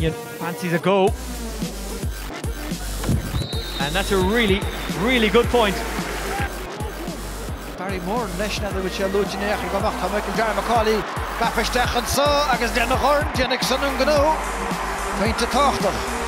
Kenyan fancies a go. And that's a really, really good point. Barrymore, Neshna, the Richard Luginair, MacAuley, Bafestach and so, Agus Denahorn, Jennick Sanungano, 20 to